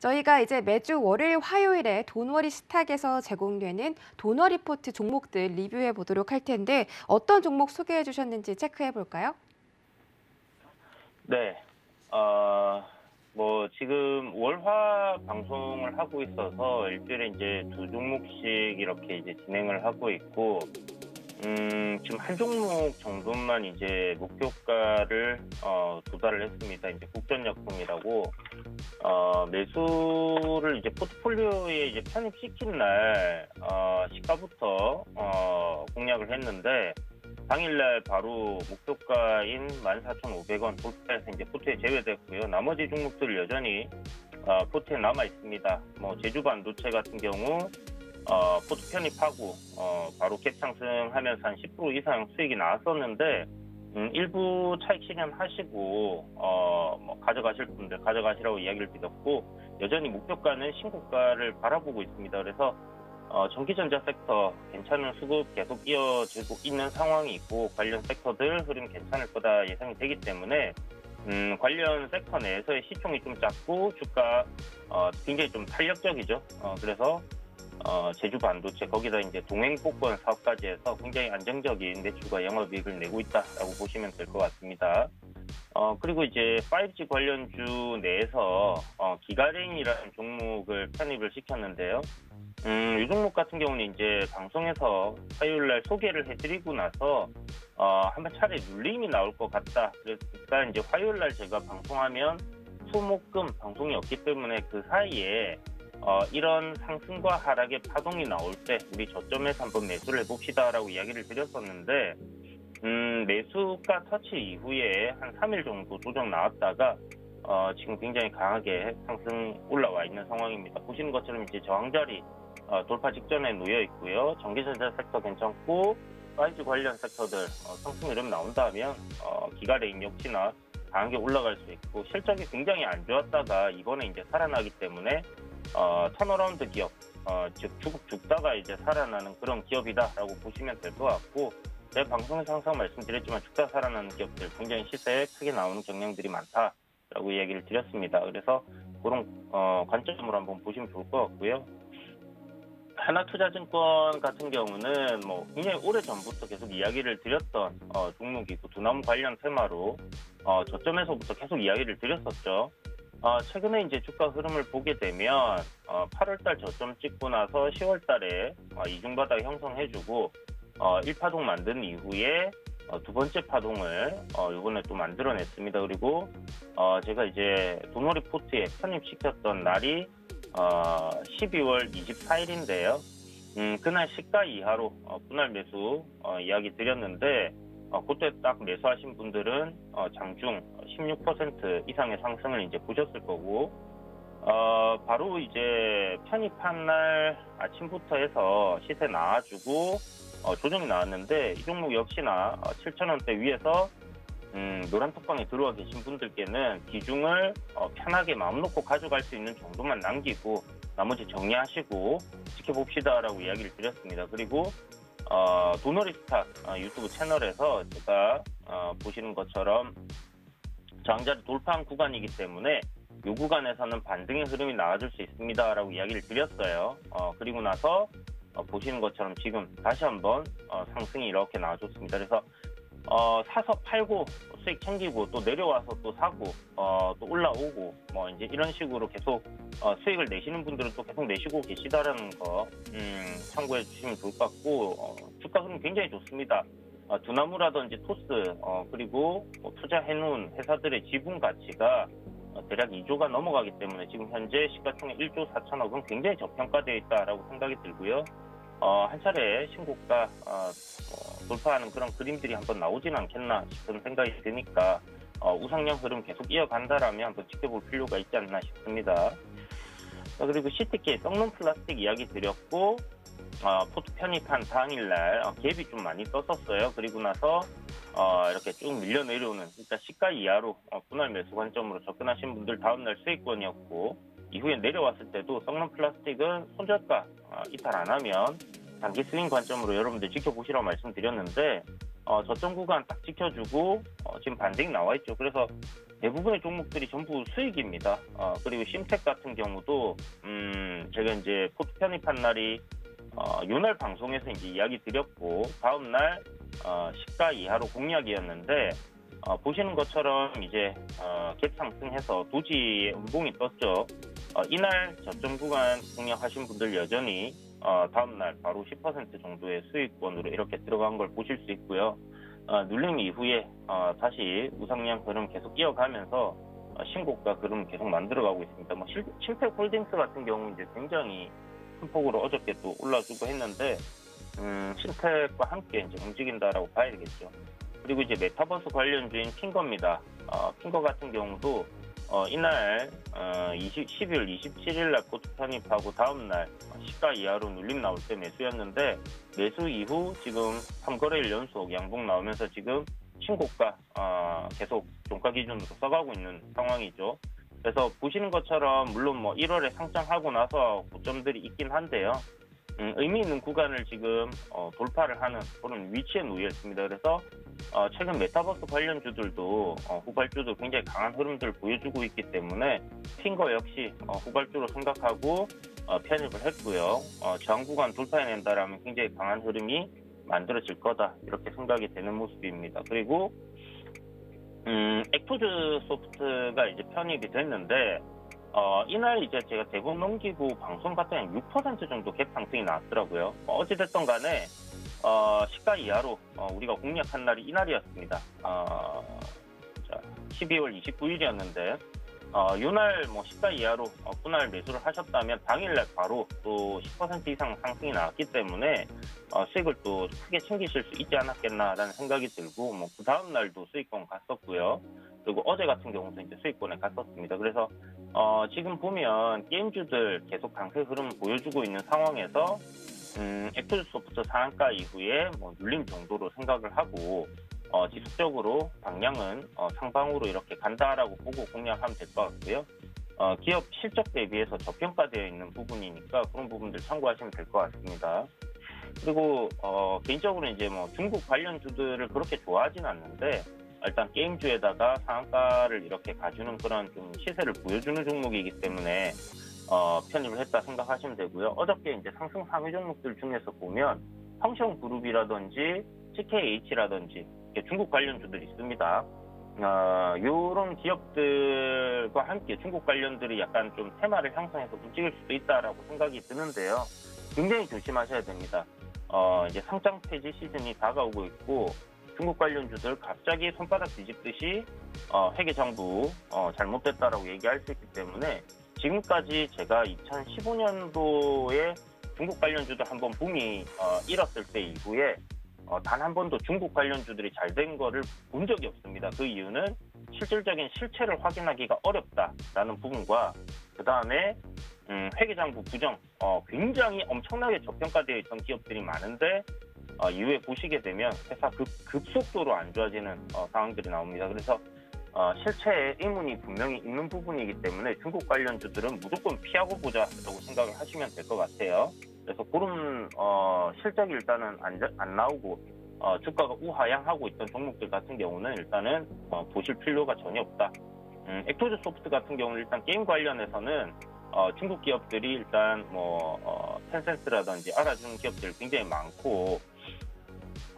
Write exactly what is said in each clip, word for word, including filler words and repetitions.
저희가 이제 매주 월요일, 화요일에 돈워리스탁에서 제공되는 돈워리포트 종목들 리뷰해 보도록 할 텐데 어떤 종목 소개해 주셨는지 체크해 볼까요? 네. 어, 뭐 지금 월화 방송을 하고 있어서 일주일에 이제 두 종목씩 이렇게 이제 진행을 하고 있고 음, 지금 한 종목 정도만 이제 목표가를 어, 도달을 했습니다. 이제 국전약품이라고 어, 매수를 이제 포트폴리오에 이제 편입시킨 날 어, 시가부터 어, 공략을 했는데 당일날 바로 목표가인 만 사천오백 원 돌파해서 이제 포트에 제외됐고요. 나머지 종목들 여전히 어, 포트에 남아 있습니다. 뭐 제주반도체 같은 경우 어, 포트 편입하고 어, 바로 갭 상승하면서 한 십 퍼센트 이상 수익이 나왔었는데 음, 일부 차익 실현하시고 어, 뭐 가져가실 분들 가져가시라고 이야기를 드렸고 여전히 목표가는 신고가를 바라보고 있습니다. 그래서 어, 전기전자 섹터 괜찮은 수급 계속 이어지고 있는 상황이고 관련 섹터들 흐름 괜찮을 거다 예상이 되기 때문에 음, 관련 섹터 내에서의 시총이 좀 작고 주가 어, 굉장히 좀 탄력적이죠. 어, 그래서 어, 제주 반도체 거기다 이제 동행복권 사업까지 해서 굉장히 안정적인 매출과 영업이익을 내고 있다라고 보시면 될 것 같습니다. 어, 그리고 이제 파이브 지 관련주 내에서 어, 기가레인이라는 종목을 편입을 시켰는데요. 음, 이 종목 같은 경우는 이제 방송에서 화요일날 소개를 해드리고 나서 어, 한번 차례 눌림이 나올 것 같다. 그러니까 이제 화요일날 제가 방송하면 수목금 방송이 없기 때문에 그 사이에 어, 이런 상승과 하락의 파동이 나올 때 우리 저점에서 한번 매수를 해봅시다라고 이야기를 드렸었는데 음, 매수가 터치 이후에 한 삼 일 정도 조정 나왔다가 어, 지금 굉장히 강하게 상승 올라와 있는 상황입니다. 보시는 것처럼 이제 저항자리 어, 돌파 직전에 놓여 있고요. 전기전자 섹터 괜찮고 파이브 지 관련 섹터들 어, 상승 흐름 나온다면 어, 기가레인 역시나 강하게 올라갈 수 있고 실적이 굉장히 안 좋았다가 이번에 이제 살아나기 때문에 어, 턴어라운드 기업, 어, 즉 죽, 죽다가 이제 살아나는 그런 기업이다라고 보시면 될 것 같고 제 방송에서 항상 말씀드렸지만 죽다 살아나는 기업들 굉장히 시세에 크게 나오는 경향들이 많다라고 이야기를 드렸습니다. 그래서 그런 어, 관점으로 한번 보시면 좋을 것 같고요. 하나투자증권 같은 경우는 뭐 굉장히 오래전부터 계속 이야기를 드렸던 어, 종목이고 두나무 관련 테마로 어, 저점에서부터 계속 이야기를 드렸었죠. 어, 최근에 이제 주가 흐름을 보게 되면 어, 팔월 달 저점 찍고 나서 시월 달에 어, 이중바닥 형성해주고 어, 일 파동 만든 이후에 어, 두 번째 파동을 어, 이번에 또 만들어냈습니다. 그리고 어, 제가 이제 돈워리포트에 편입시켰던 날이 어, 십이월 이십사일인데요. 음, 그날 시가 이하로 어, 분할 매수 어, 이야기 드렸는데 어, 그때 딱 매수하신 분들은 어, 장중 십육 퍼센트 이상의 상승을 이제 보셨을 거고 어, 바로 이제 편입한 날 아침부터 해서 시세 나와주고 어, 조정이 나왔는데 이 종목 역시나 칠천 원대 위에서 음, 노란 톡방에 들어와 계신 분들께는 비중을 어, 편하게 마음 놓고 가져갈 수 있는 정도만 남기고 나머지 정리하시고 지켜봅시다라고 이야기를 드렸습니다. 그리고 어, 돈워리스타 어, 유튜브 채널에서 제가 어, 보시는 것처럼 저항자를 돌파한 구간이기 때문에 이 구간에서는 반등의 흐름이 나와줄 수 있습니다라고 이야기를 드렸어요. 어, 그리고 나서 어, 보시는 것처럼 지금 다시 한번 어, 상승이 이렇게 나와줬습니다. 그래서 어, 사서 팔고 수익 챙기고 또 내려와서 또 사고 어, 또 올라오고 뭐 이제 이런 식으로 계속 어, 수익을 내시는 분들은 또 계속 내시고 계시다라는 거 음, 참고해 주시면 좋을 것 같고 어, 주가 흐름 굉장히 좋습니다. 어, 두나무라든지 토스 어, 그리고 뭐 투자해놓은 회사들의 지분 가치가 어, 대략 이조가 넘어가기 때문에 지금 현재 시가총액 일조 사천억은 굉장히 저평가되어 있다라고 생각이 들고요. 어, 한 차례 신고가 어, 어, 돌파하는 그런 그림들이 한번 나오진 않겠나 싶은 생각이 드니까 어, 우상향 흐름 계속 이어간다라면 한번 지켜볼 필요가 있지 않나 싶습니다. 어, 그리고 씨티케이 썩는 플라스틱 이야기 드렸고 어, 포트 편입한 당일날 어, 갭이 좀 많이 떴었어요. 그리고 나서 어, 이렇게 쭉 밀려 내려오는 일단 시가 이하로 어, 분할 매수 관점으로 접근하신 분들 다음날 수익권이었고 이후에 내려왔을 때도 썩는 플라스틱은 손절가 어, 이탈 안 하면 단기 스윙 관점으로 여러분들 지켜보시라고 말씀드렸는데 어, 저점 구간 딱 지켜주고 어, 지금 반등이 나와 있죠. 그래서 대부분의 종목들이 전부 수익입니다. 어, 그리고 심텍 같은 경우도 음, 제가 이제 포트 편입한 날이 어, 요날 방송에서 이제 이야기 드렸고 다음 날 어, 시가 이하로 공략이었는데 어, 보시는 것처럼 이제 어, 갭 상승해서 도지의 음봉이 떴죠. 어, 이날 저점 구간 공략하신 분들 여전히 어, 다음 날 바로 십 퍼센트 정도의 수익권으로 이렇게 들어간 걸 보실 수 있고요. 어, 눌림 이후에 어, 다시 우상향 흐름 계속 이어가면서 어, 신고가 흐름 계속 만들어가고 있습니다. 뭐 심텍홀딩스 같은 경우 이제 굉장히 큰 폭으로 어저께 또 올라주고 했는데 음, 심텍과 함께 이제 움직인다라고 봐야 되겠죠. 그리고 이제 메타버스 관련주인 핑거입니다. 어, 핑거 같은 경우도 어, 이날 어, 십이월 이십칠일날 포트 편입하고 다음날 시가 이하로 눌림 나올 때 매수였는데 매수 이후 지금 삼 거래일 연속 양봉 나오면서 지금 신고가 어, 계속 종가 기준으로 써가고 있는 상황이죠. 그래서 보시는 것처럼 물론 뭐 일월에 상장하고 나서 고점들이 있긴 한데요. 음, 의미 있는 구간을 지금 어, 돌파를 하는 그런 위치에 놓여있습니다. 그래서 어, 최근 메타버스 관련주들도 어, 후발주도 굉장히 강한 흐름들을 보여주고 있기 때문에 핑거 역시 어, 후발주로 생각하고 어, 편입을 했고요. 어, 저항 구간 돌파해낸다라면 굉장히 강한 흐름이 만들어질 거다 이렇게 생각이 되는 모습입니다. 그리고 음, 액토즈소프트가 이제 편입이 됐는데 어, 이날 이제 제가 대본 넘기고 방송 같은 한 육 퍼센트 정도 갭 상승이 나왔더라고요. 뭐 어찌됐든 간에, 어, 시가 이하로, 어, 우리가 공략한 날이 이날이었습니다. 어, 자, 십이월 이십구일이었는데, 어, 요날 뭐 시가 이하로, 어, 분할 매수를 하셨다면 당일날 바로 또 십 퍼센트 이상 상승이 나왔기 때문에, 어, 수익을 또 크게 챙기실 수 있지 않았겠나라는 생각이 들고, 뭐, 그 다음날도 수익권 갔었고요. 그리고 어제 같은 경우도 이제 수익권에 갔었습니다. 그래서 어, 지금 보면 게임주들 계속 강세 흐름 보여주고 있는 상황에서 음, 액토즈소프트 상한가 이후에 뭐 눌림 정도로 생각을 하고 어, 지속적으로 방향은 어, 상방으로 이렇게 간다라고 보고 공략하면 될 것 같고요. 어, 기업 실적 대비해서 저평가되어 있는 부분이니까 그런 부분들 참고하시면 될 것 같습니다. 그리고 어, 개인적으로 이제 뭐 중국 관련주들을 그렇게 좋아하진 않는데. 일단 게임주에다가 상한가를 이렇게 가주는 그런 좀 시세를 보여주는 종목이기 때문에 어, 편입을 했다 생각하시면 되고요. 어저께 이제 상승 상위 종목들 중에서 보면 황시형 그룹이라든지 씨케이에이치라든지 중국 관련주들이 있습니다. 어, 이런 기업들과 함께 중국 관련들이 약간 좀 테마를 형성해서 움직일 수도 있다라고 생각이 드는데요. 굉장히 조심하셔야 됩니다. 어, 이제 상장 폐지 시즌이 다가오고 있고. 중국 관련주들 갑자기 손바닥 뒤집듯이 어, 회계 정부 어, 잘못됐다라고 얘기할 수 있기 때문에 지금까지 제가 이천십오년도에 중국 관련주들 한번 붐이 어, 일었을 때 이후에 어, 단 한 번도 중국 관련주들이 잘 된 거를 본 적이 없습니다. 그 이유는 실질적인 실체를 확인하기가 어렵다라는 부분과 그 다음에 음, 회계장부 부정 어, 굉장히 엄청나게 저평가되어 있던 기업들이 많은데 어, 이후에 보시게 되면 회사 급, 급속도로 안 좋아지는 어, 상황들이 나옵니다. 그래서 어, 실체에 의문이 분명히 있는 부분이기 때문에 중국 관련주들은 무조건 피하고 보자라고 생각을 하시면 될 것 같아요. 그래서 그런 어, 실적이 일단은 안, 안 나오고 어, 주가가 우하향하고 있던 종목들 같은 경우는 일단은 어, 보실 필요가 전혀 없다. 음, 액토즈소프트 같은 경우는 일단 게임 관련해서는 어, 중국 기업들이 일단 뭐 어, 텐센트라든지 알아주는 기업들 굉장히 많고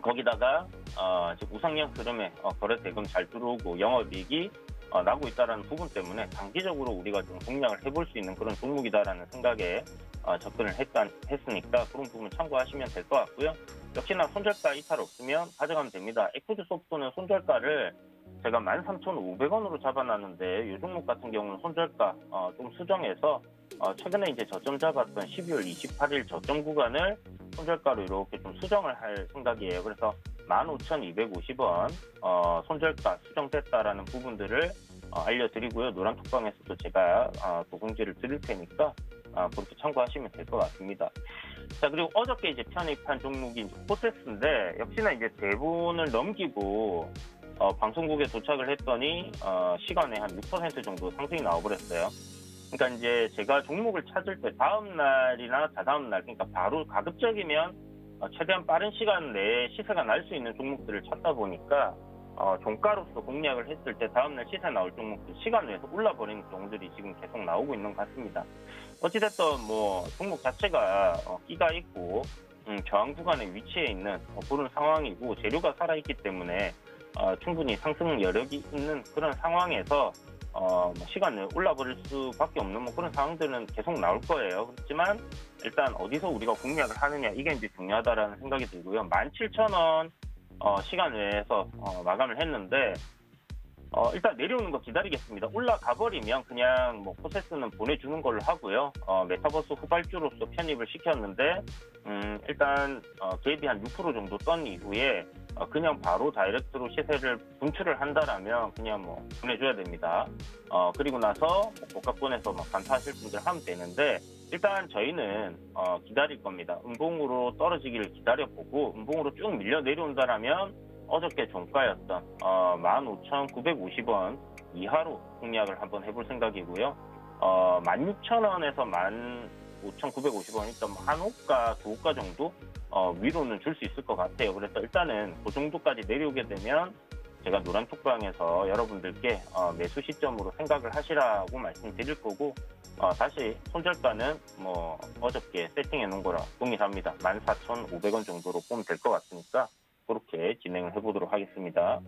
거기다가 어, 지금 우상향 흐름에 어, 거래 대금 잘 들어오고 영업이익이 어, 나고 있다는 부분 때문에 단기적으로 우리가 좀 공략을 해볼 수 있는 그런 종목이다라는 생각에 어, 접근을 했단, 했으니까 그런 부분 참고하시면 될 것 같고요. 역시나 손절가 이탈 없으면 가져가면 됩니다. 액토즈소프트는 손절가를 제가 만 삼천오백원으로 잡아놨는데 이 종목 같은 경우는 손절가 어, 좀 수정해서 어, 최근에 이제 저점 잡았던 십이월 이십팔일 저점 구간을 손절가로 이렇게 좀 수정을 할 생각이에요. 그래서 만 오천이백오십원 어, 손절가 수정됐다라는 부분들을 어, 알려드리고요. 노란 톡방에서도 제가 어, 또 공지를 드릴 테니까 어, 그렇게 참고하시면 될 것 같습니다. 자 그리고 어저께 이제 편입한 종목이 이제 포세스인데 역시나 이제 대본을 넘기고 어, 방송국에 도착을 했더니 어, 시간에 한 육 퍼센트 정도 상승이 나와버렸어요. 그러니까 이제 제가 종목을 찾을 때 다음 날이나 다다음 날, 그러니까 바로 가급적이면 어, 최대한 빠른 시간 내에 시세가 날 수 있는 종목들을 찾다 보니까 어, 종가로서 공략을 했을 때 다음날 시세 나올 종목들 시간 외에서 올라버리는 종들이 지금 계속 나오고 있는 것 같습니다. 어찌됐든 뭐 종목 자체가 어, 끼가 있고 음, 저항 구간의 위치에 있는 어, 그런 상황이고 재료가 살아있기 때문에 어, 충분히 상승 여력이 있는 그런 상황에서 어, 뭐 시간을 올라버릴 수밖에 없는 뭐 그런 상황들은 계속 나올 거예요. 그렇지만 일단 어디서 우리가 공략을 하느냐 이게 이제 중요하다라는 생각이 들고요. 만 칠천 원 어, 시간 외에서 어, 마감을 했는데 어, 일단 내려오는 거 기다리겠습니다. 올라가 버리면 그냥 뭐 프로세스는 보내주는 걸로 하고요. 어, 메타버스 후발주로서 편입을 시켰는데 음, 일단 어, 갭이 한 육 퍼센트 정도 떤 이후에 어, 그냥 바로 다이렉트로 시세를 분출을 한다라면 그냥 뭐 보내줘야 됩니다. 어, 그리고 나서 복합권에서 막 반타하실 분들 하면 되는데 일단 저희는 어, 기다릴 겁니다. 음봉으로 떨어지기를 기다려보고 음봉으로 쭉 밀려 내려온다라면 어저께 종가였던 어, 만 오천구백오십 원 이하로 공략을 한번 해볼 생각이고요. 어, 만 육천 원에서 만 오천구백오십 원 일단 한 호가, 두 호가 정도 어, 위로는 줄 수 있을 것 같아요. 그래서 일단은 그 정도까지 내려오게 되면 제가 노란 톡방에서 여러분들께 어, 매수 시점으로 생각을 하시라고 말씀드릴 거고 어, 다시 손절가는 뭐 어저께 세팅해 놓은 거랑 동일합니다. 만 사천오백 원 정도로 보면 될 것 같으니까 그렇게 진행을 해보도록 하겠습니다.